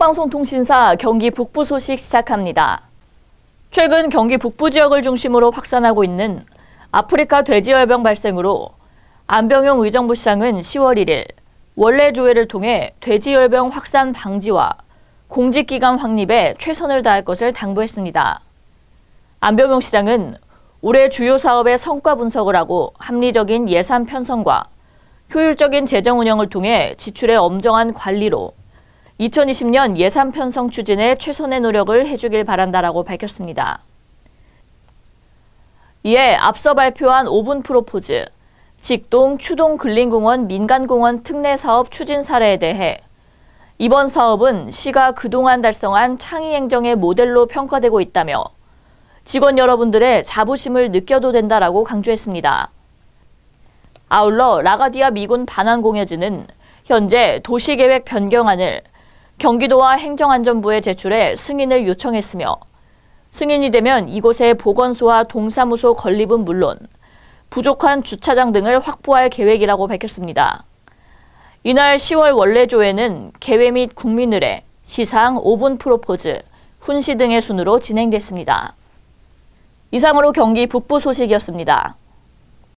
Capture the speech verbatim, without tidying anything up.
한국방송통신사 경기 북부 소식 시작합니다. 최근 경기 북부 지역을 중심으로 확산하고 있는 아프리카 돼지열병 발생으로 안병용 의정부 시장은 시월 일일 원래 조회를 통해 돼지열병 확산 방지와 공직기관 확립에 최선을 다할 것을 당부했습니다. 안병용 시장은 올해 주요 사업의 성과 분석을 하고 합리적인 예산 편성과 효율적인 재정 운영을 통해 지출의 엄정한 관리로 이천이십 년 예산 편성 추진에 최선의 노력을 해주길 바란다라고 밝혔습니다. 이에 앞서 발표한 오 분 프로포즈, 직동, 추동 근린공원 민간공원 특례 사업 추진 사례에 대해 이번 사업은 시가 그동안 달성한 창의 행정의 모델로 평가되고 있다며 직원 여러분들의 자부심을 느껴도 된다라고 강조했습니다. 아울러 라과디아 미군 반환공여지는 현재 도시계획 변경안을 경기도와 행정안전부에 제출해 승인을 요청했으며 승인이 되면 이곳에 보건소와 동사무소 건립은 물론 부족한 주차장 등을 확보할 계획이라고 밝혔습니다. 이날 시월 원래조회는 개회 및 국민의례, 시상, 오 분 프로포즈, 훈시 등의 순으로 진행됐습니다. 이상으로 경기 북부 소식이었습니다.